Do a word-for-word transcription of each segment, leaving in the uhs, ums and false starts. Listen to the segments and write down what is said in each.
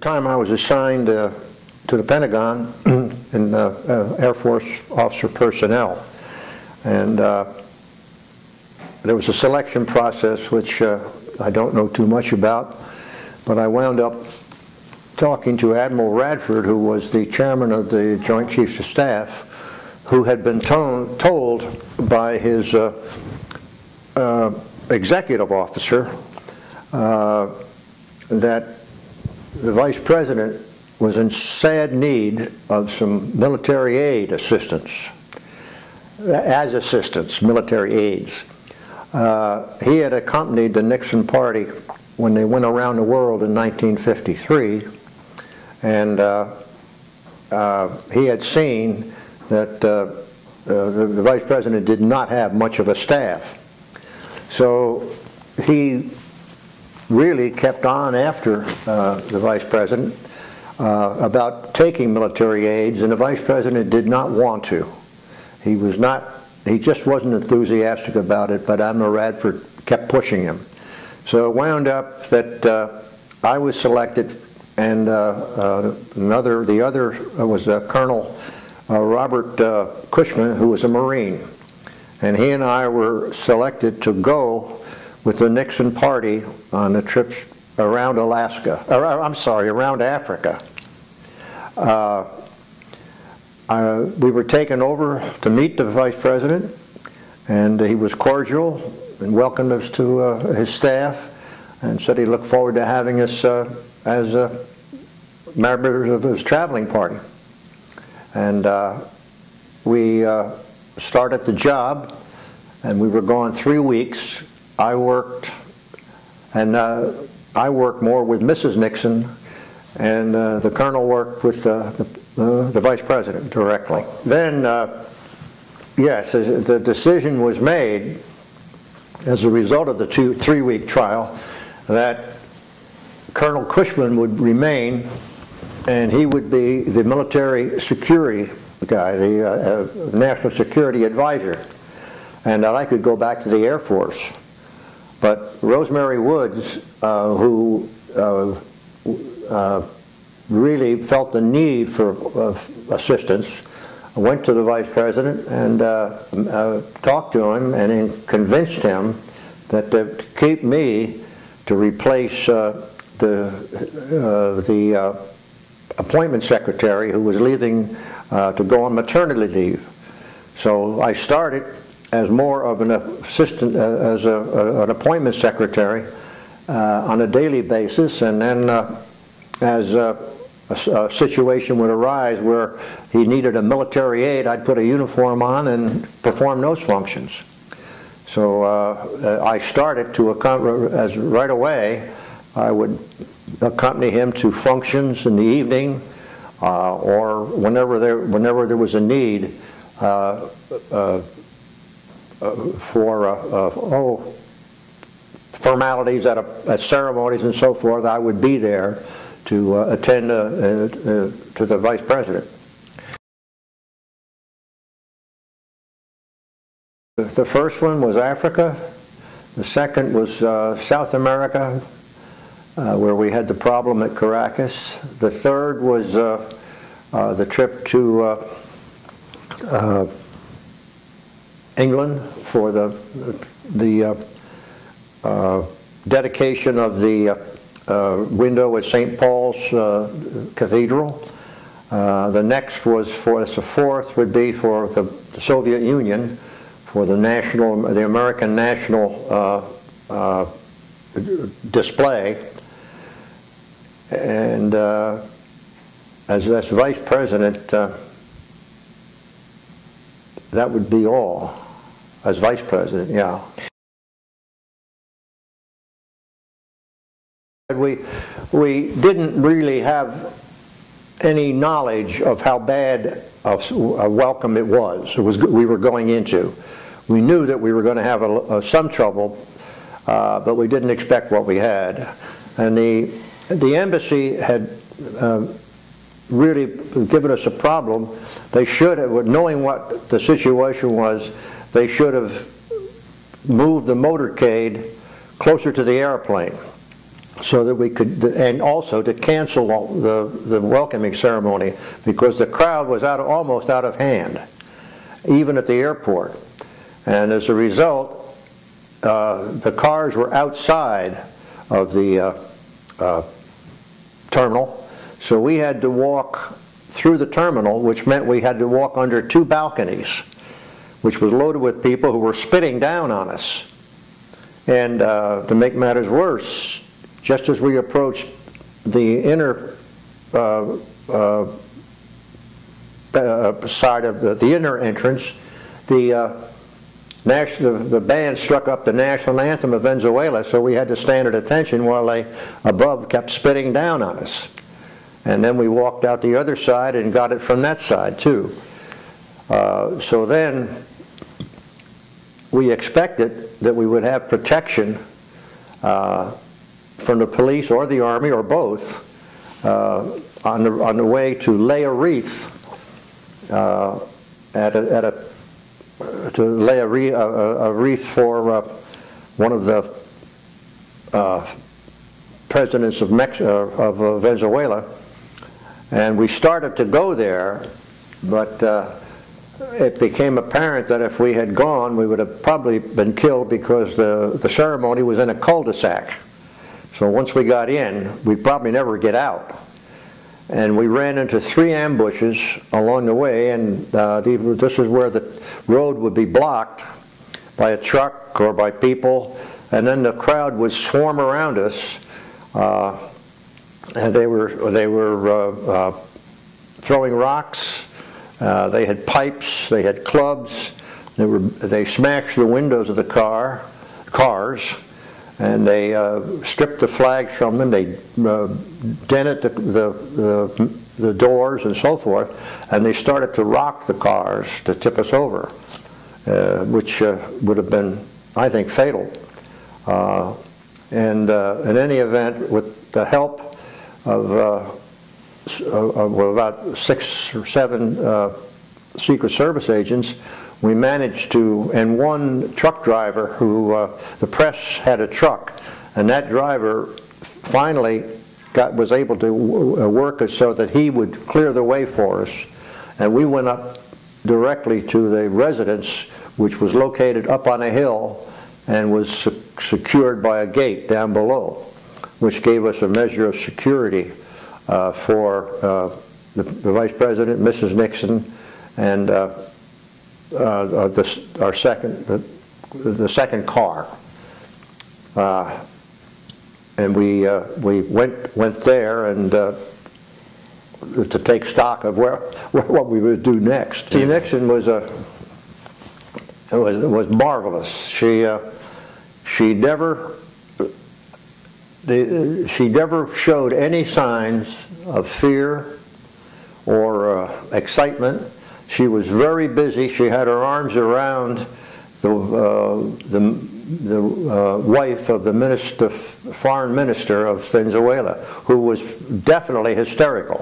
The time I was assigned uh, to the Pentagon in uh, uh, Air Force officer personnel, and uh, there was a selection process which uh, I don't know too much about, but I wound up talking to Admiral Radford, who was the chairman of the Joint Chiefs of Staff, who had been to told by his uh, uh, executive officer uh, that the Vice President was in sad need of some military aid assistance, as assistance, military aids. Uh, he had accompanied the Nixon Party when they went around the world in nineteen fifty-three, and uh, uh, he had seen that uh, uh, the, the Vice President did not have much of a staff. So he really kept on after uh, the Vice President uh, about taking military aids, and the Vice President did not want to. He was not, he just wasn't enthusiastic about it, but Admiral Radford kept pushing him. So it wound up that uh, I was selected, and uh, uh, another, the other was uh, Colonel uh, Robert uh, Cushman, who was a Marine, and he and I were selected to go with the Nixon Party on a trip around Alaska, or, I'm sorry, around Africa. Uh, I, we were taken over to meet the Vice President, and he was cordial and welcomed us to uh, his staff, and said he looked forward to having us uh, as uh, members of his traveling party. And uh, we uh, started the job, and we were gone three weeks. I worked, and uh, I worked more with Missus Nixon, and uh, the Colonel worked with uh, the, uh, the Vice President directly. Then, uh, yes, the decision was made as a result of the two, three-week trial that Colonel Cushman would remain, and he would be the military security guy, the uh, uh, national security advisor, and that I could go back to the Air Force. But Rosemary Woods, uh, who uh, uh, really felt the need for uh, assistance, went to the Vice President and uh, uh, talked to him and convinced him that to keep me to replace uh, the, uh, the uh, appointment secretary who was leaving uh, to go on maternity leave. So I started as more of an assistant, uh, as a, uh, an appointment secretary uh, on a daily basis, and then uh, as a, a, a situation would arise where he needed a military aid, I'd put a uniform on and perform those functions. So uh, I started to, as right away, I would accompany him to functions in the evening uh, or whenever there, whenever there was a need. Uh, uh, Uh, for uh, uh, oh, formalities at, a, at ceremonies and so forth, I would be there to uh, attend uh, uh, uh, to the Vice President. The first one was Africa. The second was uh, South America, uh, where we had the problem at Caracas. The third was uh, uh, the trip to uh, uh, England for the the uh, uh, dedication of the uh, uh, window at Saint Paul's uh, Cathedral. Uh, the next was for the fourth would be for the, the Soviet Union, for the national, the American national uh, uh, display. And uh, as, as Vice President, uh, that would be all. As Vice President, yeah. We, we didn't really have any knowledge of how bad of a welcome it was, it was we were going into. We knew that we were going to have a, a, some trouble, uh, but we didn't expect what we had. And the, the embassy had uh, really given us a problem. They should have, knowing what the situation was, they should have moved the motorcade closer to the airplane. so that we could, and also to cancel the, the welcoming ceremony because the crowd was out of, almost out of hand, even at the airport. And as a result, uh, the cars were outside of the uh, uh, terminal, so we had to walk through the terminal, which meant we had to walk under two balconies, which was loaded with people who were spitting down on us. And uh, to make matters worse, just as we approached the inner uh, uh, uh, side of the, the inner entrance, the, uh, national, the band struck up the national anthem of Venezuela, so we had to stand at attention while they above kept spitting down on us. And then we walked out the other side and got it from that side too. Uh, so then we expected that we would have protection uh, from the police or the army or both uh, on, the, on the way to lay a wreath uh, at a, at a to lay a wreath, a, a wreath for uh, one of the uh, presidents of, Mex uh, of uh, Venezuela. And we started to go there, but uh, it became apparent that if we had gone, we would have probably been killed because the, the ceremony was in a cul-de-sac. So once we got in, we'd probably never get out. And we ran into three ambushes along the way, and uh, the, this is where the road would be blocked by a truck or by people, and then the crowd would swarm around us. Uh, and they were, they were uh, uh, throwing rocks, uh, they had pipes, they had clubs, they, were, they smashed the windows of the car, cars, and they uh, stripped the flags from them, they uh, dented the, the, the, the doors and so forth, and they started to rock the cars to tip us over, uh, which uh, would have been, I think, fatal. Uh, And uh, in any event, with the help of, uh, of about six or seven uh, Secret Service agents, we managed to, and one truck driver who, uh, the press had a truck, and that driver finally got, was able to w work us so that he would clear the way for us. And we went up directly to the residence, which was located up on a hill, and was secured by a gate down below, which gave us a measure of security uh, for uh, the, the Vice President, Missus Nixon, and uh, uh, the, our second, the, the second car. Uh, and we uh, we went went there and uh, to take stock of where, where what we would do next. See, Nixon was a it was it was marvelous. She. Uh, She never, the, she never showed any signs of fear or uh, excitement. She was very busy. She had her arms around the, uh, the, the uh, wife of the minister, foreign minister of Venezuela, who was definitely hysterical.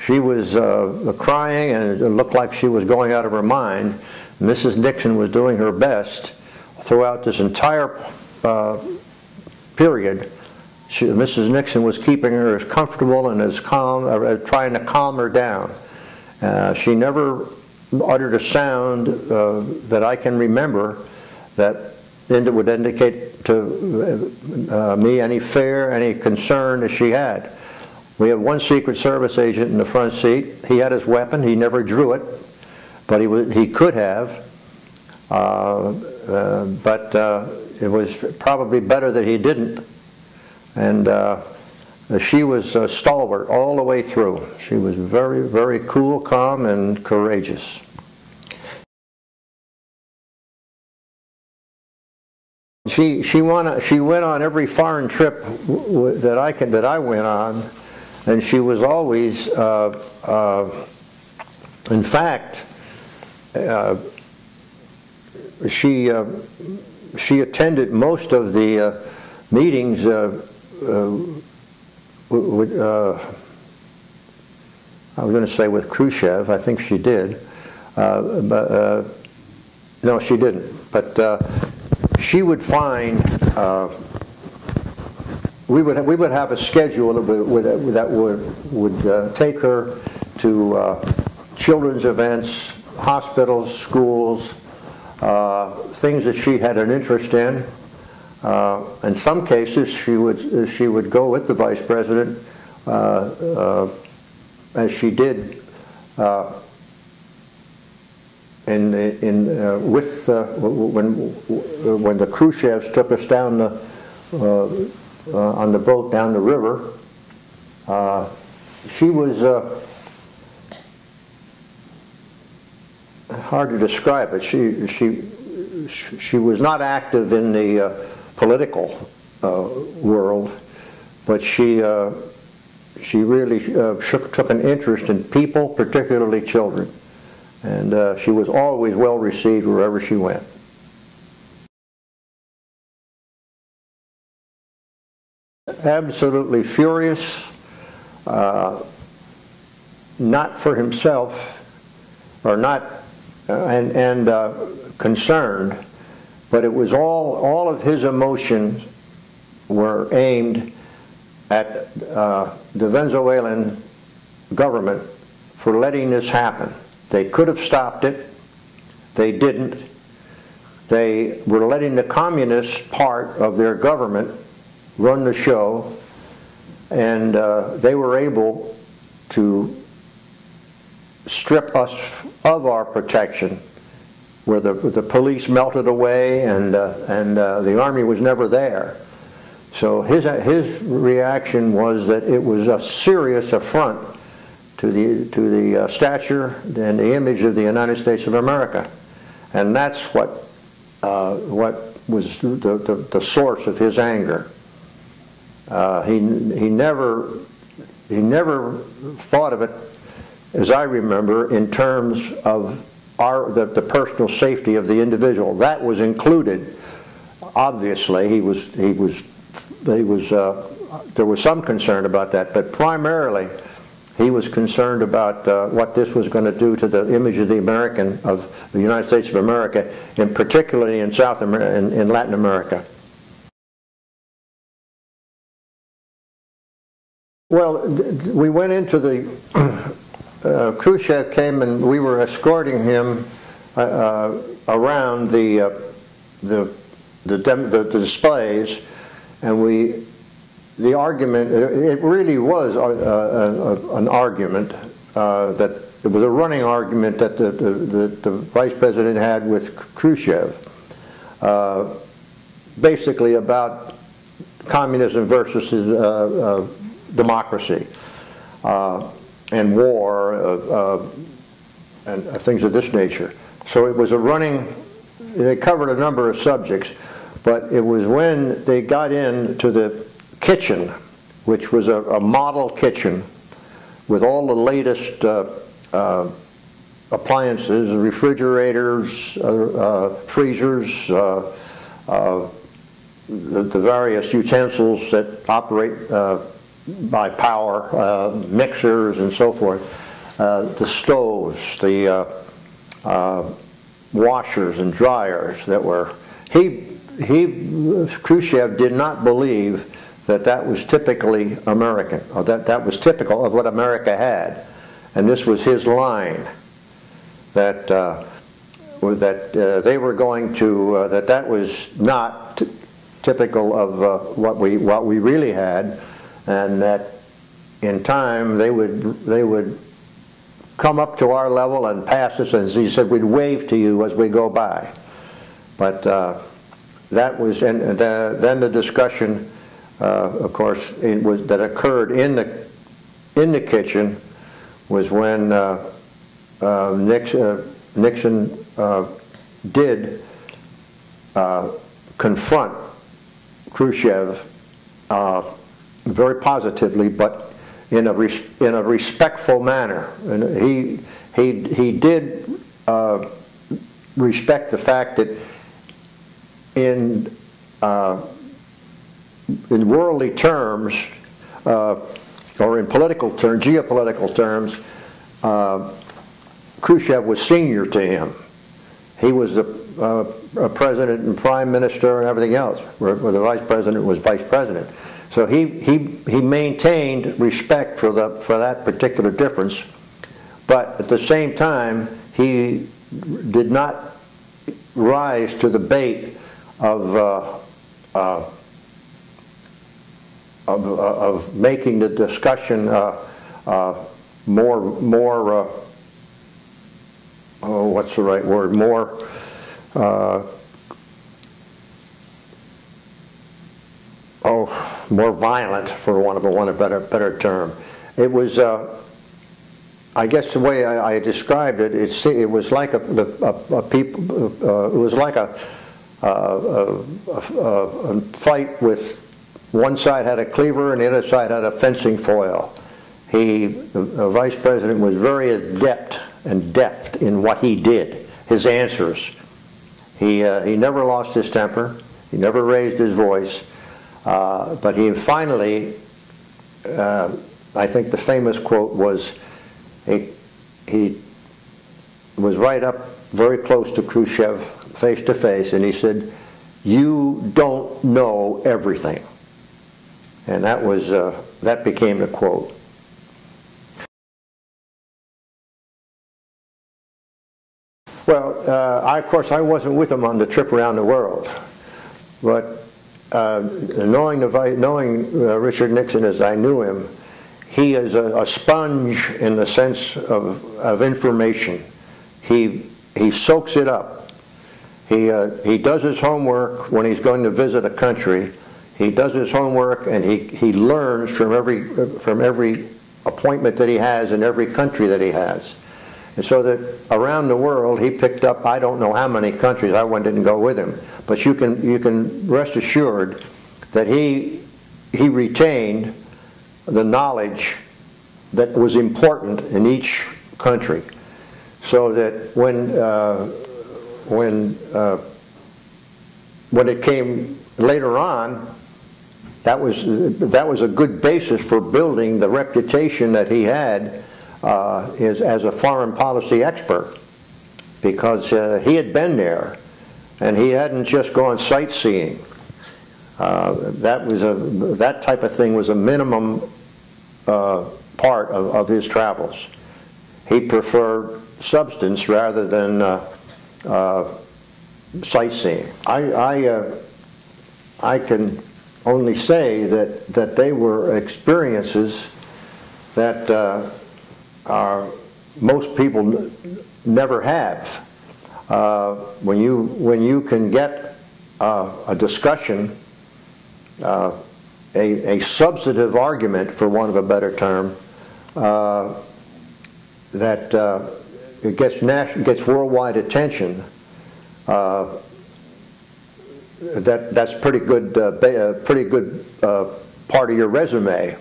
She was uh, crying, and it looked like she was going out of her mind. Missus Nixon was doing her best. Throughout this entire uh, period, she, Missus Nixon was keeping her as comfortable and as calm, uh, trying to calm her down. Uh, she never uttered a sound uh, that I can remember that would indicate to uh, me any fear, any concern that she had. We had one Secret Service agent in the front seat. He had his weapon. He never drew it, but he, was, he could have. Uh, Uh, but uh, it was probably better that he didn't. And uh, she was uh, stalwart all the way through. She was very, very cool, calm, and courageous. She she went she went on every foreign trip w that I can that I went on, and she was always, uh, uh, in fact. Uh, She uh, she attended most of the uh, meetings uh, uh, with uh, I was going to say with Khrushchev. I think she did, uh, but uh, no, she didn't. But uh, she would find uh, we would have, we would have a schedule that would that would would uh, take her to uh, children's events, hospitals, schools, uh, things that she had an interest in. Uh, in some cases, she would she would go with the vice president, uh, uh, as she did uh, in in uh, with uh, when when the Khrushchevs took us down the uh, uh, on the boat down the river. Uh, she was uh, hard to describe, but she she she was not active in the uh, political uh, world, but she uh, she really uh, shook, took an interest in people, particularly children, and uh, she was always well received wherever she went. Absolutely furious, uh, not for himself, or not, uh, and and uh, concerned. But it was all, all of his emotions were aimed at uh, the Venezuelan government for letting this happen. They could have stopped it. They didn't. They were letting the communist part of their government run the show, and uh, they were able to strip us of our protection, where the, the police melted away, and uh, and uh, the army was never there. So his his reaction was that it was a serious affront to the to the uh, stature and the image of the United States of America, and that's what uh, what was the, the the source of his anger. Uh, he he never he never thought of it, as I remember, in terms of Our, the, the personal safety of the individual. That was included. Obviously, he was he was he was uh, there was some concern about that, but primarily, he was concerned about uh, what this was going to do to the image of the American of the United States of America, and particularly in South America, in, in Latin America. Well, we went into the. Uh, Khrushchev came, and we were escorting him uh, uh, around the uh, the the, dem the the displays, and we the argument it really was a, a, a, an argument uh, that it was a running argument that the the, the, the vice president had with Khrushchev, uh, basically about communism versus uh, uh, democracy. Uh, and war, uh, uh, and uh, things of this nature. So it was a running, they covered a number of subjects, but it was when they got in to the kitchen, which was a, a model kitchen with all the latest uh, uh, appliances, refrigerators, uh, uh, freezers, uh, uh, the, the various utensils that operate uh, by power, uh, mixers and so forth, uh, the stoves, the uh, uh, washers and dryers that were, he, he, Khrushchev did not believe that that was typically American, or that that was typical of what America had. And this was his line, that, uh, that uh, they were going to, uh, that that was not t typical of uh, what we, what we really had, and that in time they would they would come up to our level and pass us, and he said, we'd wave to you as we go by. But uh, that was, and the, then the discussion, uh, of course, it was, that occurred in the in the kitchen, was when uh, uh, Nixon, uh, Nixon uh, did uh, confront Khrushchev. Uh, Very positively, but in a res in a respectful manner, and he he he did uh, respect the fact that in uh, in worldly terms, uh, or in political terms, geopolitical terms, uh, Khrushchev was senior to him. He was the uh, president and prime minister and everything else, where, where the vice president was vice president. So he, he, he maintained respect for, the, for that particular difference, but at the same time, he did not rise to the bait of, uh, uh, of, of making the discussion uh, uh, more, more uh, oh, what's the right word, more uh, oh, more violent, for want of a, want of a better, better term. It was, uh, I guess the way I, I described it, it, it was like a, a, a people, uh, it was like a, a, a, a fight with one side had a cleaver and the other side had a fencing foil. He, the, the vice president, was very adept and deft in what he did, his answers. He, uh, he never lost his temper, he never raised his voice, uh, but he finally, uh, I think the famous quote was, He, he was right up very close to Khrushchev, face to face, and he said, "You don't know everything." And that was, uh, that became the quote. Well, uh, I, of course, I wasn't with him on the trip around the world, but uh, knowing, the, knowing uh, Richard Nixon as I knew him, he is a, a sponge in the sense of, of information. He, he soaks it up. He, uh, he does his homework when he's going to visit a country. He does his homework and he, he learns from every, from every appointment that he has in every country that he has. And so that around the world, he picked up, I don't know how many countries, I went didn't go with him. But you can, you can rest assured that he, he retained the knowledge that was important in each country, so that when uh, when uh, when it came later on, that was that was a good basis for building the reputation that he had uh, as, as a foreign policy expert, because uh, he had been there, and he hadn't just gone sightseeing. Uh, that was a that type of thing was a minimum uh, part of, of his travels. He preferred substance rather than uh, uh, sightseeing. I I, uh, I can only say that that they were experiences that uh, are, most people n never have. Uh, when you when you can get uh, a discussion. Uh, a, a substantive argument, for want of a better term, uh, that uh, it gets national, gets worldwide attention. Uh, that that's pretty good, uh, ba pretty good uh, part of your resume,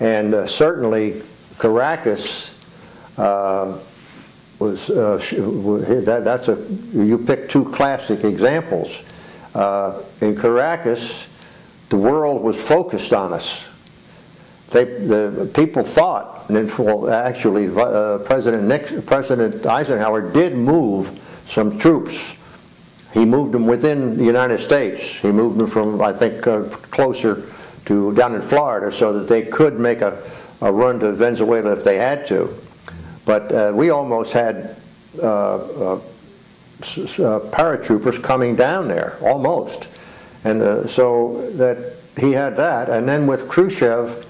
and uh, certainly Caracas uh, was uh, that, that's a you picked two classic examples uh, in Caracas. The world was focused on us. They, the people thought, and well, actually uh, President, Nixon, President Eisenhower did move some troops. He moved them within the United States. He moved them from, I think, uh, closer to down in Florida so that they could make a, a run to Venezuela if they had to. But uh, we almost had uh, uh, paratroopers coming down there, almost. And uh, so that he had that, and then with Khrushchev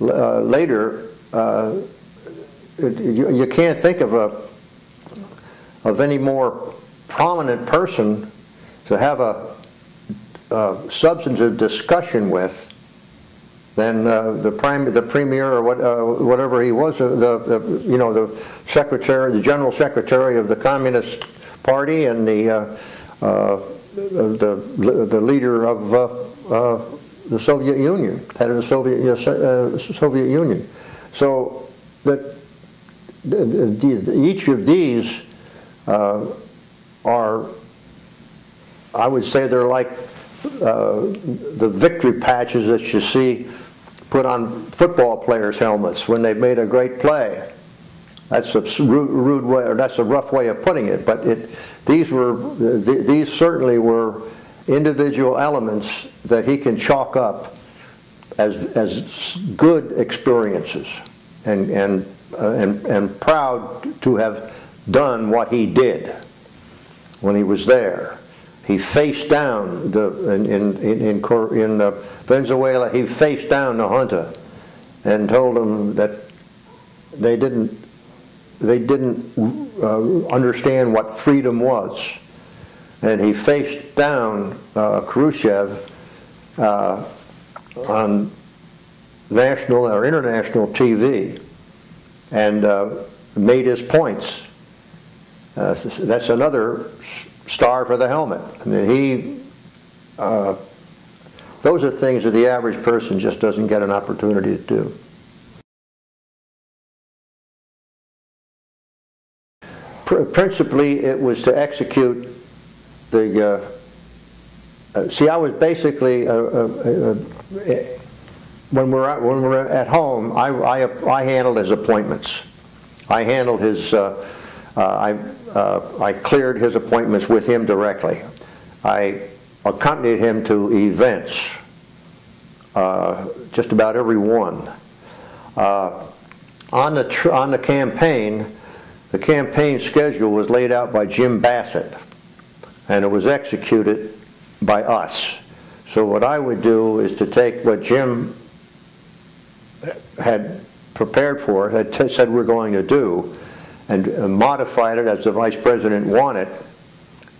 uh, later, uh, it, you, you can't think of a of any more prominent person to have a, a substantive discussion with than uh, the prime, the premier, or what, uh, whatever he was, uh, the, the you know the secretary, the general secretary of the Communist Party, and the. Uh, uh, The, the leader of uh, uh, the Soviet Union, head of the Soviet, uh, Soviet Union. So that each of these uh, are, I would say they're like uh, the victory patches that you see put on football players' helmets when they've made a great play. That's a rude, rude way, or that's a rough way of putting it. But it, these were, th these certainly were individual elements that he can chalk up as as good experiences, and and uh, and and proud to have done what he did when he was there. He faced down the in in in in, in uh, Venezuela. He faced down the junta and told them that they didn't they didn't uh, understand what freedom was. And he faced down uh, Khrushchev uh, on national or international T V, and uh, made his points. Uh, that's another star for the helmet. I mean, he. Uh, those are things that the average person just doesn't get an opportunity to do. Pr- principally, it was to execute. The, uh, uh, see, I was basically, uh, uh, uh, uh, when, we're at, when we're at home, I, I, I handled his appointments. I handled his, uh, uh, I, uh, I cleared his appointments with him directly. I accompanied him to events, uh, just about every one. Uh, on, the tr on the campaign, the campaign schedule was laid out by Jim Bassett. And it was executed by us. So what I would do is to take what Jim had prepared for, had t said we're going to do, and uh, modified it as the vice president wanted,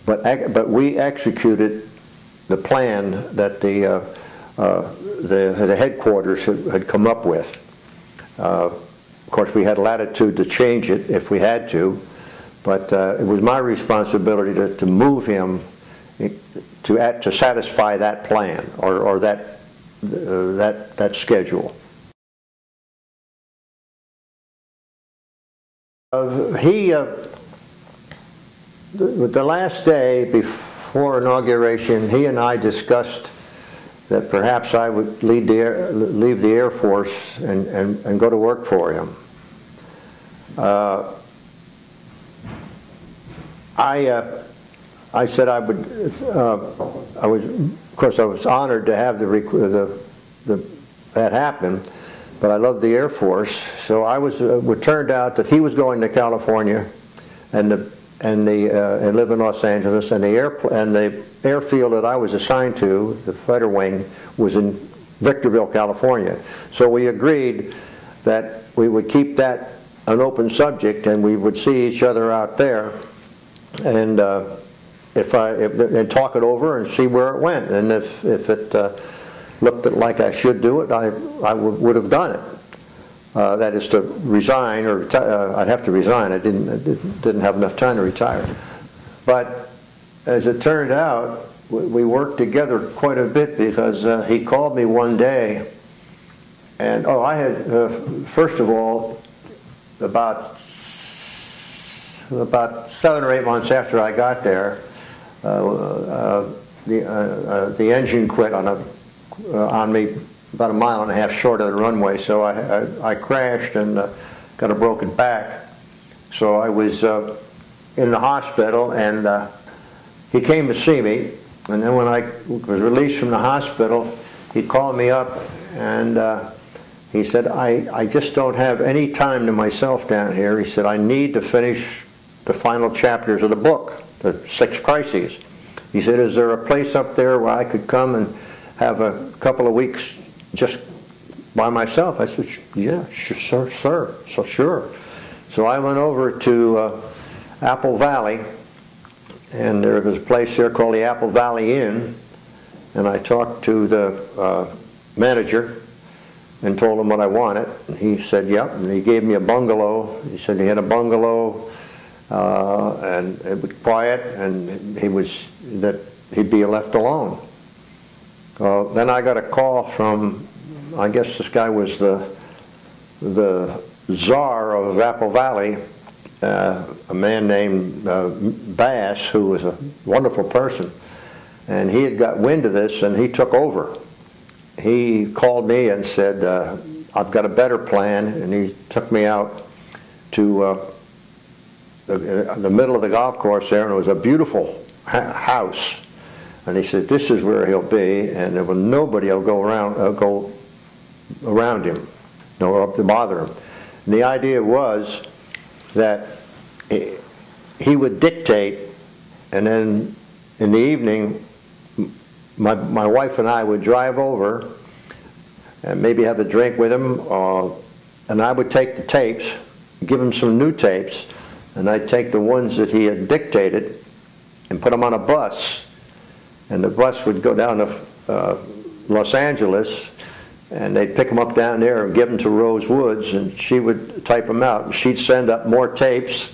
but, but we executed the plan that the, uh, uh, the, the headquarters had, had come up with. Uh, of course, we had latitude to change it if we had to. But uh, it was my responsibility to, to move him to act, to satisfy that plan or, or that, uh, that, that schedule. Uh, he, uh, the, the last day before inauguration, he and I discussed that perhaps I would lead the Air, leave the Air Force and, and, and go to work for him. Uh, I, uh, I said I would. Uh, I was, of course, I was honored to have the, the, the that happen, but I loved the Air Force, so I was. Uh, it turned out that he was going to California, and the and the uh, and live in Los Angeles, and the air and the airfield that I was assigned to, the fighter wing, was in Victorville, California. So we agreed that we would keep that an open subject, and we would see each other out there. And uh, if I if, and talk it over and see where it went, and if if it uh, looked like I should do it, I I would have done it. Uh, that is to resign, or uh, I'd have to resign. I didn't I didn't have enough time to retire. But as it turned out, we worked together quite a bit, because uh, he called me one day, and oh, I had uh, first of all about. About seven or eight months after I got there, uh, uh, the, uh, uh, the engine quit on, a, uh, on me about a mile and a half short of the runway, so I, I, I crashed and uh, got a broken back. So I was uh, in the hospital, and uh, he came to see me, and then when I was released from the hospital, he called me up, and uh, he said, I, I just don't have any time to myself down here. He said, I need to finish the final chapters of the book, the six crises. He said, is there a place up there where I could come and have a couple of weeks just by myself? I said, yeah, sure, sir, so sure. So I went over to uh, Apple Valley, and there was a place there called the Apple Valley Inn, and I talked to the uh, manager and told him what I wanted. And he said, yep, and he gave me a bungalow. He said he had a bungalow. Uh, and it was quiet, and he was that he'd be left alone. Uh, then I got a call from, I guess this guy was the the czar of Apple Valley, uh, a man named uh, Bass, who was a wonderful person, and he had got wind of this, and he took over. He called me and said, uh, "I've got a better plan," and he took me out to. Uh, the middle of the golf course there, and it was a beautiful house. And he said, this is where he'll be, and there will, nobody will go around, uh, go around him, nor up to bother him. And the idea was that he would dictate, and then in the evening, my, my wife and I would drive over and maybe have a drink with him, uh, and I would take the tapes, give him some new tapes, and I'd take the ones that he had dictated and put them on a bus, and the bus would go down to uh, Los Angeles, and they'd pick them up down there and give them to Rose Woods, and she would type them out, and she'd send up more tapes,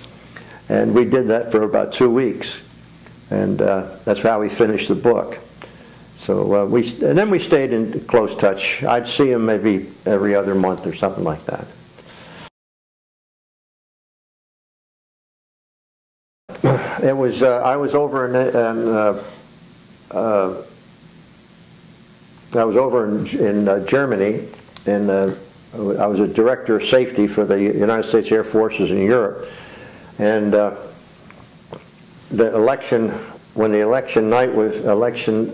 and we did that for about two weeks, and uh, that's how we finished the book. So uh, we, and then we stayed in close touch. I'd see him maybe every other month or something like that. It was, uh, I was over in, in uh, uh, I was over in, in uh, Germany, and uh, I was a director of safety for the United States Air Forces in Europe. And uh, the election, when the election night was election,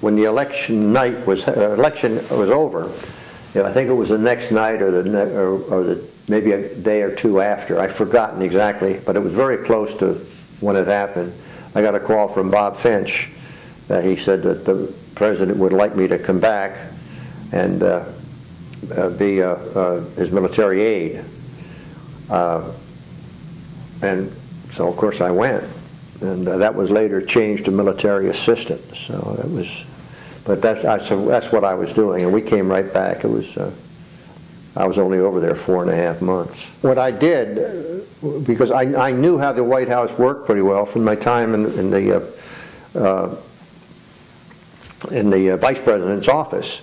when the election night was uh, election was over, you know, I think it was the next night or the ne or, or the maybe a day or two after. I've forgotten exactly, but it was very close to when it happened. I got a call from Bob Finch that he said that the president would like me to come back and uh, uh, be uh, uh, his military aide. Uh, and so, of course, I went. And uh, that was later changed to military assistant. So that was, but that's, I, so that's what I was doing. And we came right back. It was, uh, I was only over there four and a half months. What I did, because I, I knew how the White House worked pretty well from my time in, in the, uh, uh, in the uh, Vice President's office.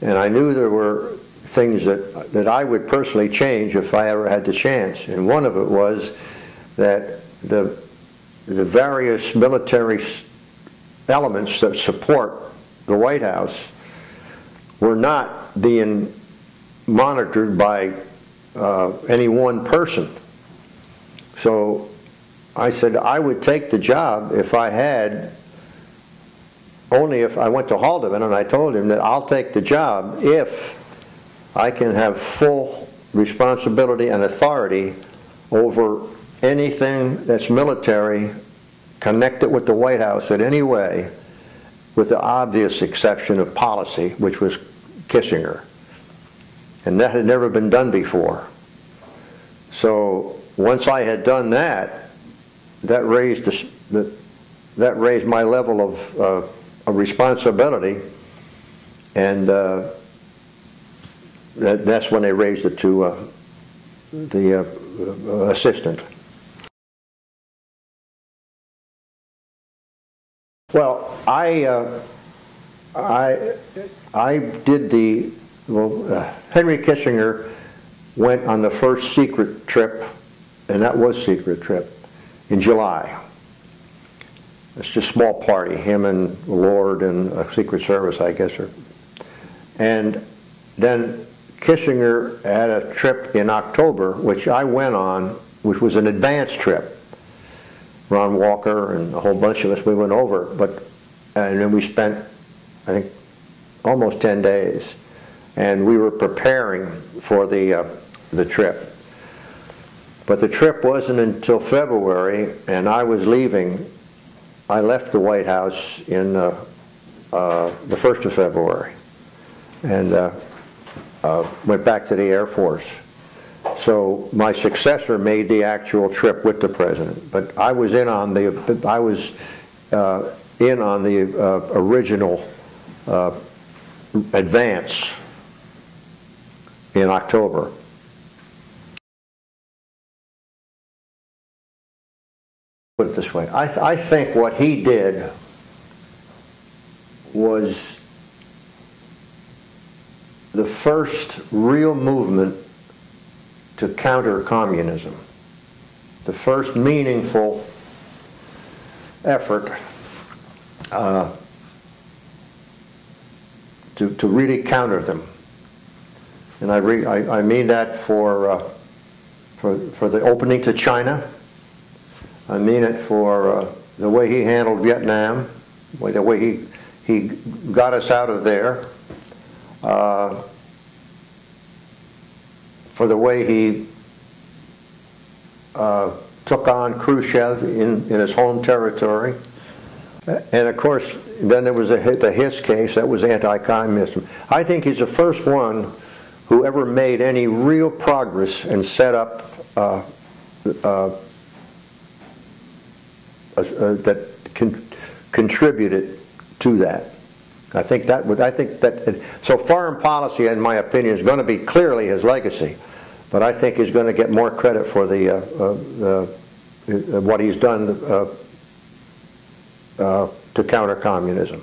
And I knew there were things that, that I would personally change if I ever had the chance. And one of it was that the, the various military elements that support the White House were not being monitored by uh, any one person. So I said I would take the job if I had, only if I went to Haldeman and I told him that I'll take the job if I can have full responsibility and authority over anything that's military connected with the White House in any way, with the obvious exception of policy, which was Kissinger. And that had never been done before. So once I had done that, that raised, the, the, that raised my level of, uh, of responsibility, and uh, that, that's when they raised it to uh, the uh, assistant. Well, I, uh, I, I did the, well, uh, Henry Kissinger went on the first secret trip, and that was secret trip, in July. It's just a small party, him and Lord and a Secret Service, I guess. Or, and then Kissinger had a trip in October, which I went on, which was an advance trip. Ron Walker and a whole bunch of us, we went over, but, and then we spent, I think, almost ten days. And we were preparing for the, uh, the trip. But the trip wasn't until February, and I was leaving. I left the White House in uh, uh, the first of February and uh, uh, went back to the Air Force. So my successor made the actual trip with the president. But I was in on the, I was, uh, in on the uh, original uh, advance in October. Put it this way, I, th I think what he did was the first real movement to counter communism, the first meaningful effort uh, to, to really counter them. And I, re, I, I mean that for, uh, for, for the opening to China. I mean it for uh, the way he handled Vietnam, the way he, he got us out of there, uh, for the way he uh, took on Khrushchev in, in his home territory. And of course, then there was the, the Hiss case, that was anti-communism. I think he's the first one who ever made any real progress and set up uh, uh, uh, that con contributed to that. I think that would, I think that, so foreign policy, in my opinion, is going to be clearly his legacy, but I think he's going to get more credit for the, uh, uh, uh, what he's done uh, uh, to counter communism.